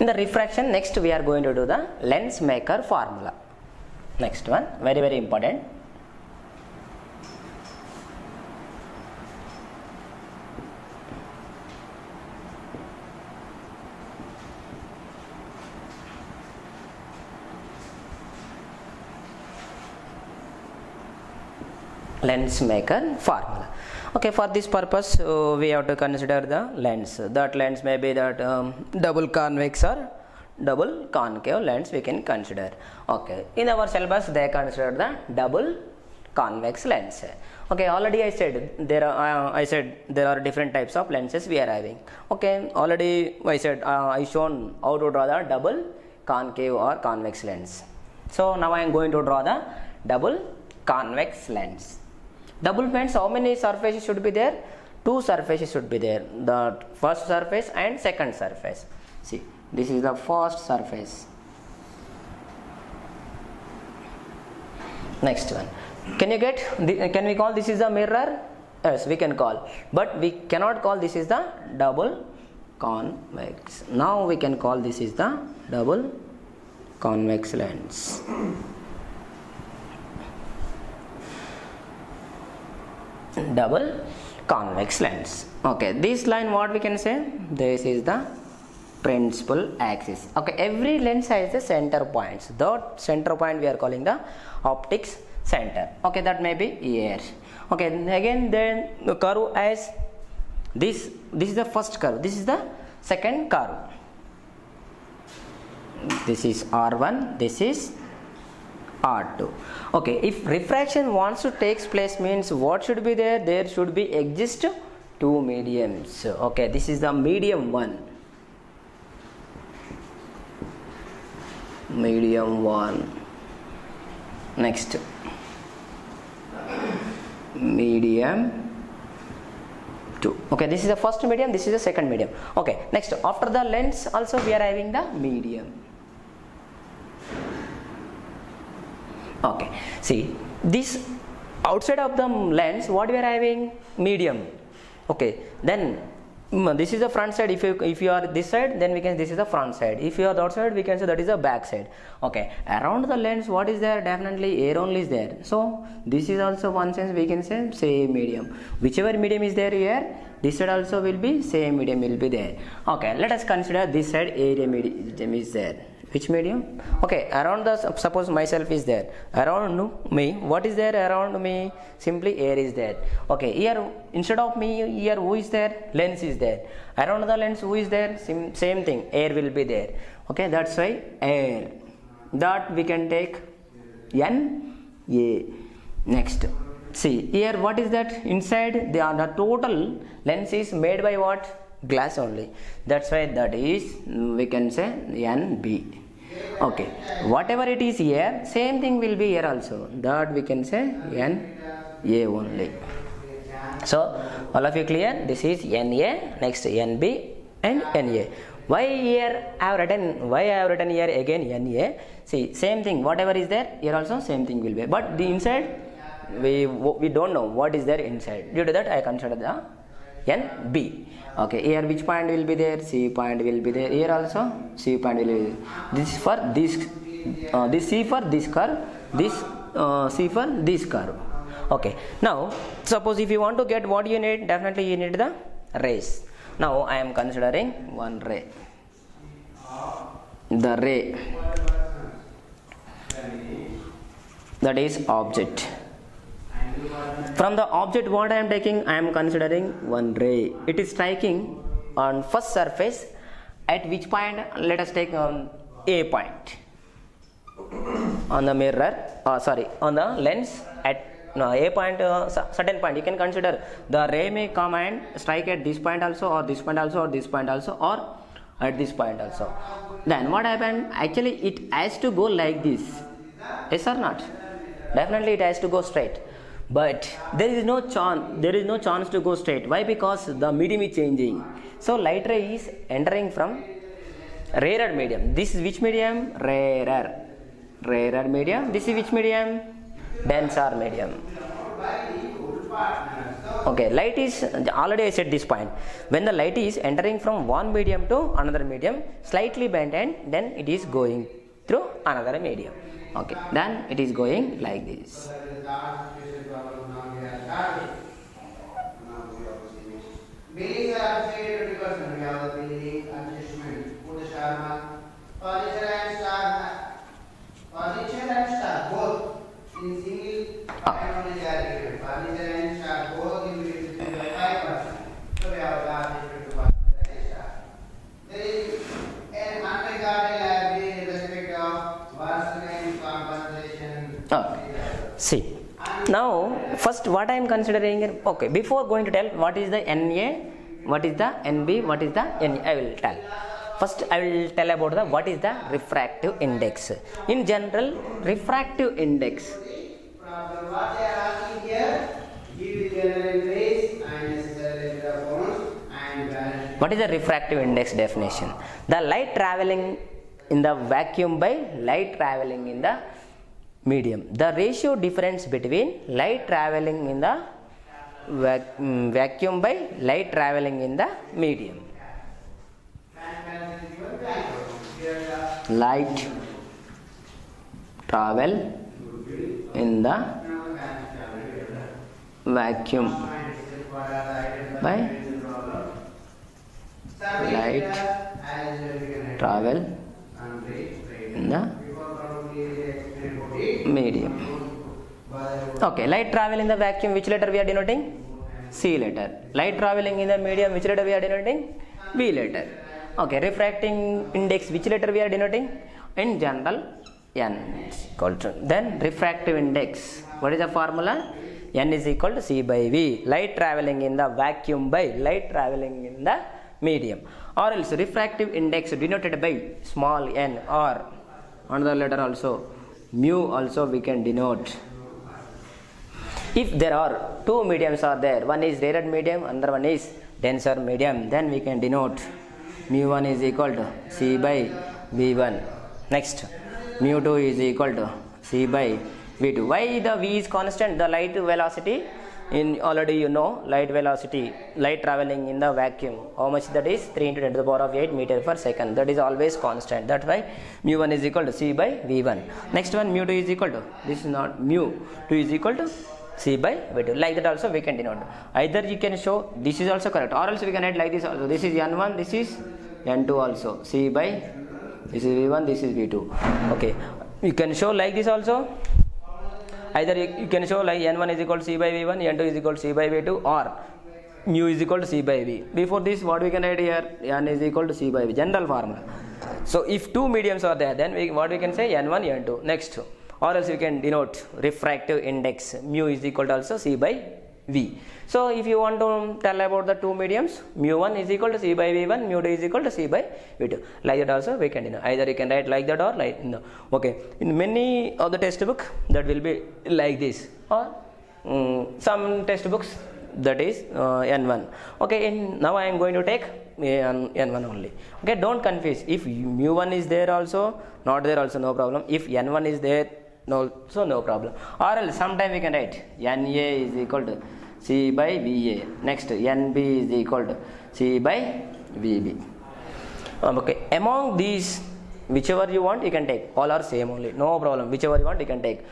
In the refraction, next we are going to do the lens maker formula. Next one, very important. Lens maker formula. Okay, for this purpose we have to consider the lens. That lens may be that double convex or double concave lens we can consider. Okay, in our syllabus they consider the double convex lens. Okay, already I said there are different types of lenses we are having. Okay, already I shown how to draw the double concave or convex lens. So now I am going to draw the double convex lens. Double means how many surfaces should be there? Two surfaces should be there. The first surface and second surface. See, this is the first surface. Next one. Can we call this is the mirror? Yes, we can call. But we cannot call this is the double convex. Now we can call this is the double convex lens. Double convex lens. Okay, this line what we can say? This is the principal axis. Okay, every lens has the center points. That center point we are calling the optics center. Okay, that may be here. Okay, again then the curve as this. This is the first curve. This is the second curve. This is R1. This is R2. Okay, if refraction wants to takes place means what should be there? There should be exist two mediums. Okay, this is the medium one. Medium one. Next. Medium. Two. Okay, this is the first medium, this is the second medium. Okay, next after the lens also we are having the medium. Okay, see this outside of the lens what we are having? Medium. Okay, then this is the front side. If you are this side, then we can this is the front side. If you are the outside, we can say that is the back side. Okay, around the lens what is there? Definitely air only is there. So this is also one sense we can say same medium. Whichever medium is there here, this side also will be same medium will be there. Okay, let us consider this side area medium is there. Which medium? Okay, around the suppose myself is there. Around me, what is there around me? Simply air is there. Okay, here instead of me, here who is there? Lens is there. Around the lens who is there? Same thing, air will be there. Okay, that's why air. That we can take NA. Next, see here what is that? Inside the total lens is made by what? Glass only. That's why that is we can say NB. Okay, whatever it is here, same thing will be here also. That we can say NA only. So all of you clear? This is NA, next NB and NA. Why here I have written? Why I have written here again NA? See, same thing. Whatever is there here also same thing will be. But the inside we don't know what is there inside. Due to that I consider the NB. Okay, here which point will be there? C point will be there. Here also C point will be there. This for this, this C for this curve, this C for this curve. Okay, now suppose if you want to get what you need, definitely you need the rays. Now I am considering one ray. The ray, that is object. From the object what I am taking, I am considering one ray. It is striking on first surface at which point? Let us take on A point. On the mirror, on the lens at A point, certain point. You can consider the ray may come and strike at this point also, or this point also, or this point also, or at this point also. Then what happened? Actually it has to go like this. Yes or not? Definitely it has to go straight. But there is no chance to go straight. Why? Because the medium is changing. So light ray is entering from rarer medium. This is which medium? Rarer medium. This is which medium? Denser medium. Okay, light is already, I said this point, when the light is entering from one medium to another medium, slightly bent, and then it is going through another medium. Okay, then it is going like this. See, now first what I am considering here. Okay, before going to tell what is the NA, what is the NB, what is the NE, I will tell. First I will tell about the what is the refractive index. In general, refractive index, what they are asking here, give the general index and necessary response and balance. What is the refractive index definition? The light traveling in the vacuum by light traveling in the medium, the ratio difference between light traveling in the vacuum by light traveling in the medium. Light travel in the vacuum by light travel in the medium. Okay, light travel in the vacuum, which letter we are denoting? C letter. Light traveling in the medium, which letter we are denoting? B letter. Okay, refracting index, which letter we are denoting? In general, N is equal to. Then refractive index, what is the formula? N is equal to C by V. Light traveling in the vacuum by light traveling in the medium, or else refractive index denoted by small n or another letter also, mu also we can denote. If there are two mediums are there, one is rarer medium, another one is denser medium, then we can denote mu1 is equal to C by V1. Next, mu2 is equal to C by V2. Why the V is constant? The light velocity, in already you know, light velocity, light traveling in the vacuum, how much that is? 3 × 10⁸ meter per second. That is always constant. That's why mu1 is equal to C by V1. Next one, mu2 is equal to, this is not, mu2 is equal to C by V2. Like that also we can denote. Either you can show this is also correct, or else we can add like this also. This is N1, this is N2 also. C by, this is V1, this is V2. Okay, you can show like this also. Either you can show like N1 is equal to C by V1, N2 is equal to C by V2, or mu is equal to C by V. Before this, what we can write here? N is equal to C by V, general formula. So if two mediums are there, then what we can say? N1, N2. Next, or else you can denote refractive index, mu is equal to also C by V. So if you want to tell about the two mediums, mu1 is equal to C by V1, mu2 is equal to C by V2. Like that also we can denote. Either you can write like that or like no. Okay. In many of the textbook that will be like this, or some textbooks that is N1. Okay. Now I am going to take N1 only. Okay. Don't confuse. If mu1 is there also, not there also, no problem. If N1 is there, no, so no problem. Or else sometime we can write NA is equal to C by VA. Next, NB is equal to C by VB. Okay, among these, whichever you want, you can take. All are same only. No problem. Whichever you want, you can take.